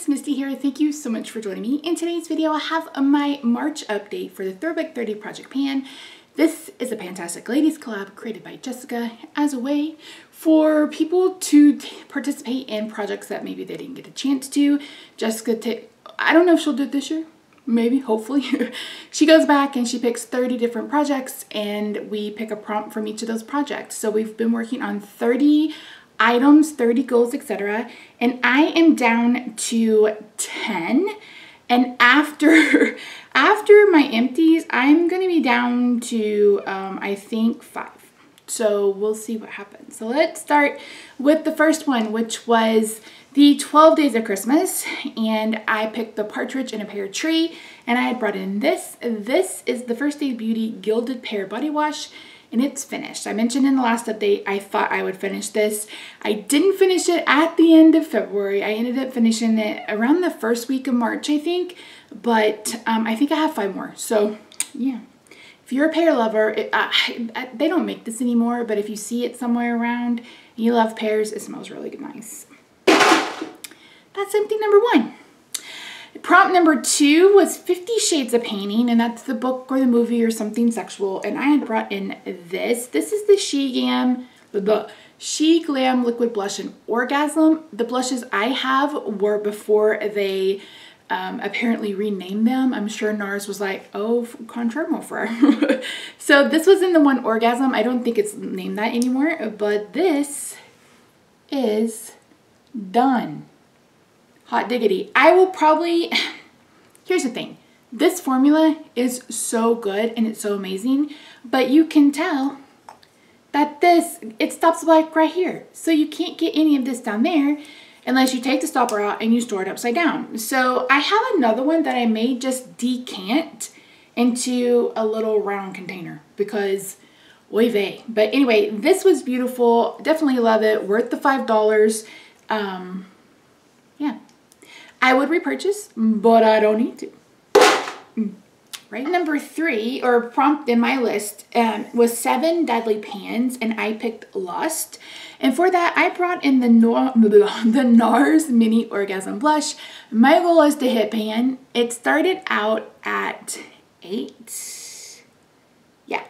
it's Misty here. Thank you so much for joining me. In today's video, I have my March update for the Throwback 30 Project Pan. This is a fantastic ladies collab created by Jessica as a way for people to participate in projects that maybe they didn't get a chance to. Jessica, I don't know if she'll do it this year. Maybe, hopefully. She goes back and she picks 30 different projects and we pick a prompt from each of those projects. So we've been working on 30 items, 30 goals, etc. And I am down to 10. And after my empties, I'm gonna be down to I think 5. So we'll see what happens. So let's start with the first one, which was the 12 Days of Christmas. And I picked the Partridge in a Pear Tree, and I had brought in this. This is the First Aid Beauty Gilded Pear Body Wash, and it's finished. I mentioned in the last update, I thought I would finish this. I didn't finish it at the end of February. I ended up finishing it around the first week of March, I think. But I think I have 5 more. So yeah, if you're a pear lover, they don't make this anymore, but if you see it somewhere around and you love pears, it smells really nice. That's empty number 1. Prompt number 2 was 50 Shades of Painting, and that's the book or the movie or something sexual. And I had brought in this. This is the She Glam Liquid Blush and Orgasm. The blushes I have were before they apparently renamed them. I'm sure NARS was like, oh, contrairement for her. So this was in the one Orgasm. I don't think it's named that anymore, but this is done. Hot diggity. I will probably, here's the thing, this formula is so good and it's so amazing, but you can tell that this, it stops like right here. So you can't get any of this down there unless you take the stopper out and you store it upside down. So I have another one that I may just decant into a little round container because oy vey. But anyway, this was beautiful. Definitely love it. Worth the $5. Yeah. I would repurchase, but I don't need to. Right? Number 3, or prompt in my list, was 7 Deadly Pans, and I picked Lust. And for that, I brought in the NARS Mini Orgasm Blush. My goal is to hit pan. It started out at 8. Yeah.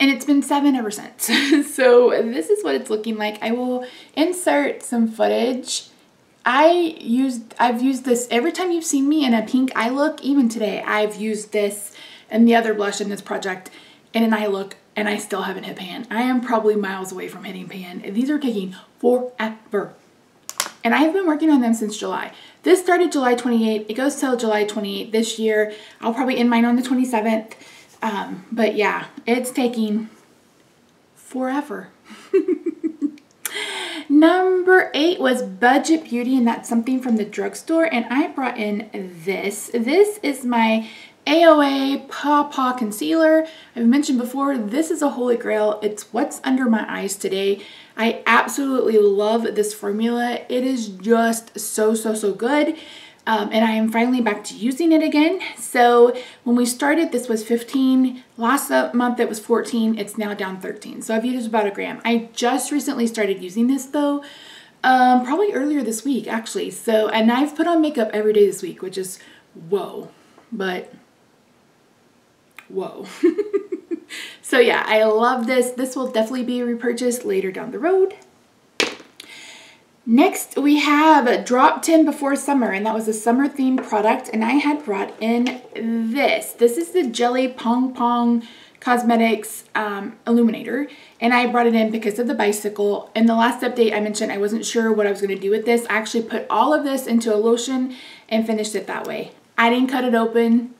And it's been 7 ever since. So this is what it's looking like. I will insert some footage. I've used this every time you've seen me in a pink eye look, even today, I've used this and the other blush in this project in an eye look, and I still haven't hit pan. I am probably miles away from hitting pan. These are taking forever. And I've been working on them since July. This started July 28th. It goes till July 28th this year. I'll probably end mine on the 27th. But yeah, it's taking forever. Number 8 was Budget Beauty, and that's something from the drugstore, and I brought in this. This is my AOA Paw Paw Concealer. I've mentioned before, this is a holy grail. It's what's under my eyes today. I absolutely love this formula. It is just so good. And I am finally back to using it again. So when we started, this was 15. Last month, it was 14. It's now down 13. So I've used about a gram. I just recently started using this though, probably earlier this week actually. So, and I've put on makeup every day this week, which is whoa, but whoa. So yeah, I love this. This will definitely be repurchased later down the road. Next, we have Drop 10 Before Summer, and that was a summer themed product, and I had brought in this. This is the Jelly Pong Pong Cosmetics Illuminator, and I brought it in because of the bicycle. In the last update, I mentioned I wasn't sure what I was going to do with this. I actually put all of this into a lotion and finished it that way. I didn't cut it open.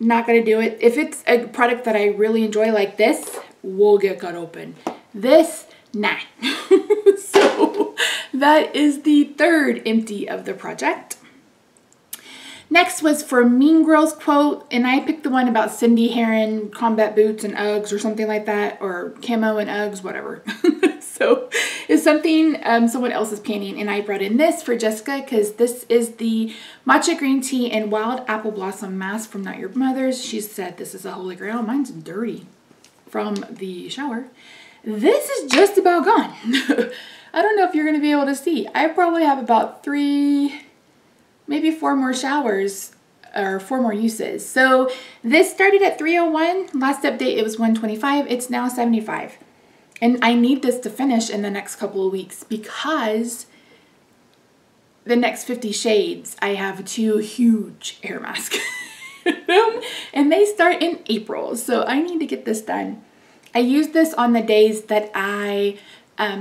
Not going to do it. If it's a product that I really enjoy like this, we'll get cut open. This, nah. So that is the 3rd empty of the project. Next was for Mean Girls quote, and I picked the one about Cindy Heron, combat boots and Uggs or something like that, or camo and Uggs, whatever. So it's something someone else is panning, and I brought in this for Jessica because this is the matcha green tea and wild apple blossom mask from Not Your Mother's. She said this is a holy grail. Mine's dirty from the shower. This is just about gone. I don't know if you're going to be able to see. I probably have about 3 maybe four more showers or four more uses. So this started at $301. Last update, it was $125. It's now $75. And I need this to finish in the next couple of weeks because the next 50 shades, I have two huge hair masks. And they start in April. So I need to get this done. I use this on the days that I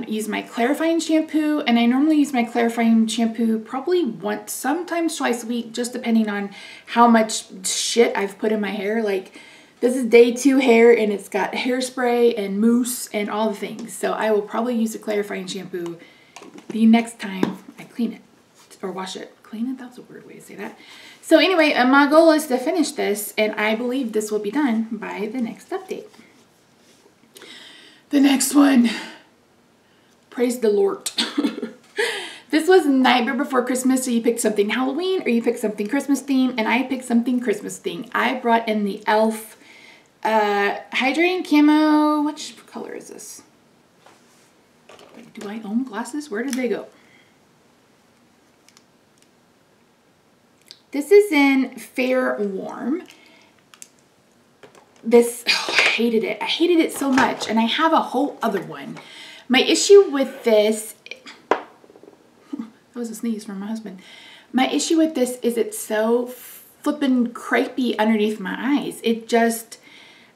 use my clarifying shampoo, and I normally use my clarifying shampoo probably once, sometimes twice a week, just depending on how much shit I've put in my hair. Like, this is day two hair and it's got hairspray and mousse and all the things. So I will probably use a clarifying shampoo the next time I clean it or wash it. Clean it? That was a weird way to say that. So anyway, my goal is to finish this, and I believe this will be done by the next update. The next one, praise the Lord. This was Nightmare Before Christmas, so you picked something Halloween or you picked something Christmas themed, and I picked something Christmas themed. I brought in the Elf Hydrating Camo. Which color is this? Do I own glasses? Where did they go? This is in Fair Warm. This, oh, I hated it. I hated it so much, and I have a whole other one. My issue with this, that was a sneeze from my husband. My issue with this is it's so flippin' crepey underneath my eyes. It just,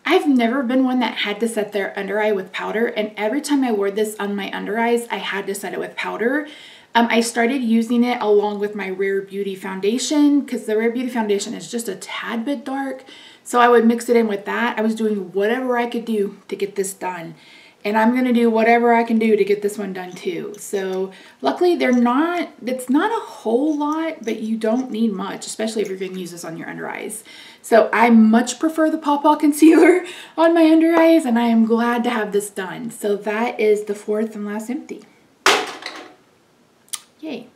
I've never been one that had to set their under eye with powder, and every time I wore this on my under eyes, I had to set it with powder. I started using it along with my Rare Beauty foundation because the Rare Beauty foundation is just a tad bit dark. So I would mix it in with that. I was doing whatever I could do to get this done. And I'm gonna do whatever I can do to get this one done too. So luckily they're not, it's not a whole lot, but you don't need much, especially if you're gonna use this on your under eyes. So I much prefer the Paw Paw concealer on my under eyes, and I am glad to have this done. So that is the fourth and last empty. Yay.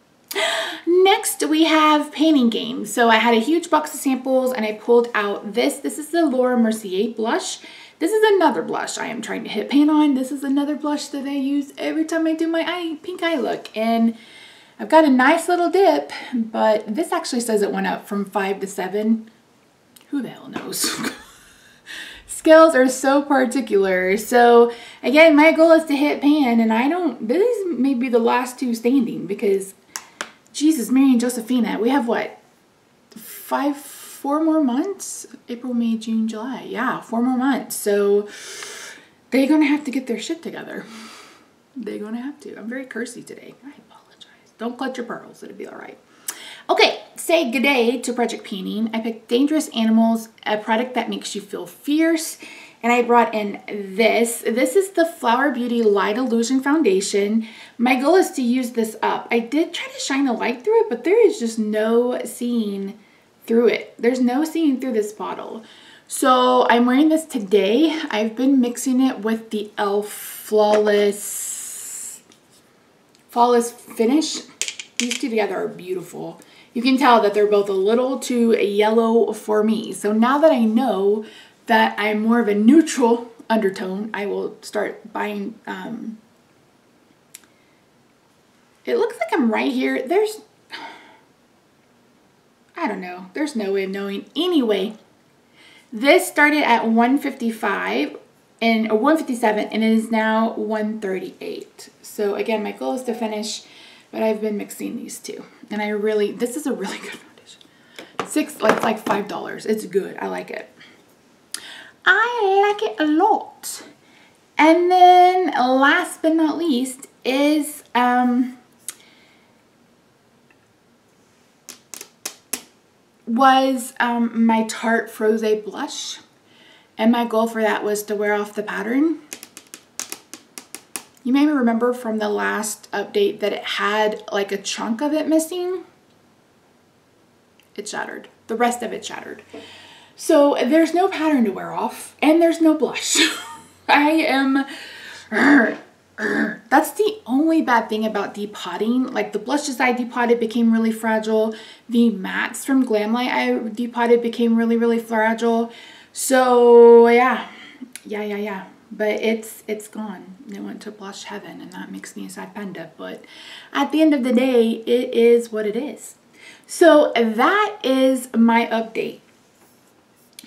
Next we have Painting Game. So I had a huge box of samples and I pulled out this. This is the Laura Mercier blush. This is another blush I am trying to hit paint on. This is another blush that I use every time I do my eye, pink eye look. And I've got a nice little dip, but this actually says it went up from 5 to 7. Who the hell knows? Scales are so particular. So again, my goal is to hit pan, and I don't, these may be the last two standing because Jesus, Mary and Josephina, we have what? four more months? April, May, June, July. Yeah, 4 more months. So they're gonna have to get their shit together. They're gonna have to. I'm very cursy today. I apologize. Don't clutch your pearls, it'll be all right. Okay, say good day to Project Painting. I picked Dangerous Animals, a product that makes you feel fierce, and I brought in this. This is the Flower Beauty Light Illusion Foundation. My goal is to use this up. I did try to shine a light through it, but there is just no seeing through it. There's no seeing through this bottle. So I'm wearing this today. I've been mixing it with the Elf Flawless Finish. These two together are beautiful. You can tell that they're both a little too yellow for me. So now that I know that I'm more of a neutral undertone, I will start buying, it looks like I'm right here. There's, I don't know. There's no way of knowing. Anyway, this started at $155 and $157 and it is now $138. So again, my goal is to finish, but I've been mixing these two. And I really, this is a really good foundation. It's like $5. It's good. I like it. I like it a lot. And then last but not least is my Tarte Frosé blush. And my goal for that was to wear off the pattern. You may remember from the last update that it had like a chunk of it missing. It shattered. The rest of it shattered. So there's no pattern to wear off and there's no blush. I am, that's the only bad thing about depotting. Like the blushes I depotted became really fragile. The mattes from Glamlite I depotted became really, really fragile. So yeah. But it's gone. It went to blush heaven, and that makes me a sad panda. But at the end of the day, it is what it is. So that is my update.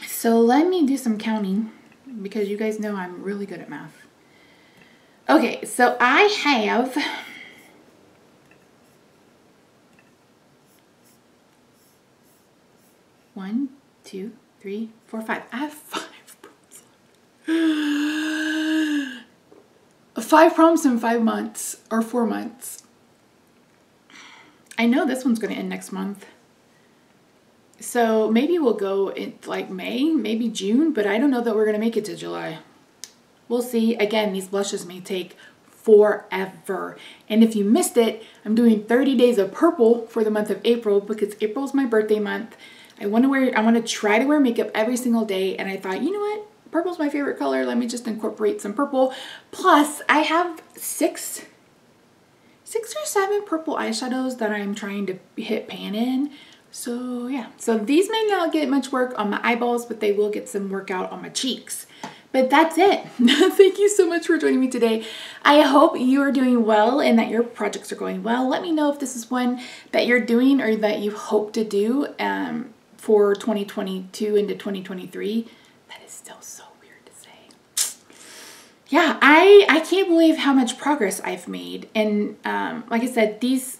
So let me do some counting because you guys know I'm really good at math. Okay, so I have 1, 2, 3, 4, 5. I have 5 prompts. 5 prompts in 5 months or 4 months. I know this one's going to end next month. So maybe we'll go in like May, maybe June, but I don't know that we're going to make it to July. We'll see. Again, these blushes may take forever. And if you missed it, I'm doing 30 days of purple for the month of April because April's my birthday month. I want to try to wear makeup every single day, and I thought, you know what? Purple's my favorite color. Let me just incorporate some purple. Plus, I have six or seven purple eyeshadows that I'm trying to hit pan in. So yeah, so these may not get much work on my eyeballs, but they will get some work out on my cheeks. But that's it. Thank you so much for joining me today. I hope you are doing well and that your projects are going well. Let me know if this is one that you're doing or that you hope to do for 2022 into 2023. That is still so weird to say. Yeah, I can't believe how much progress I've made. And like I said, these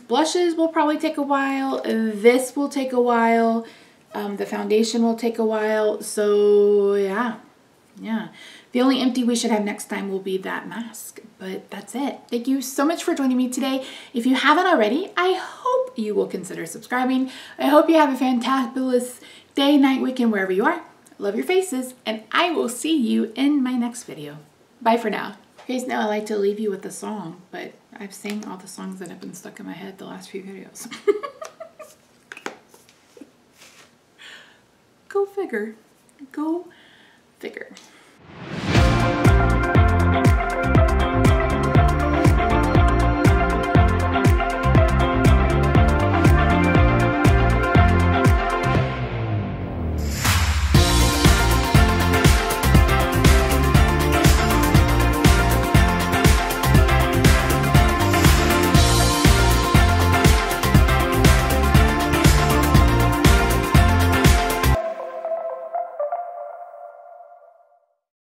blushes will probably take a while. This will take a while. The foundation will take a while. So yeah. Yeah, the only empty we should have next time will be that mask, but that's it. Thank you so much for joining me today. If you haven't already, I hope you will consider subscribing. I hope you have a fantabulous day, night, weekend, wherever you are. Love your faces, and I will see you in my next video. Bye for now. You guys know I like to leave you with a song, but I've sang all the songs that have been stuck in my head the last few videos. Go figure. Go figure.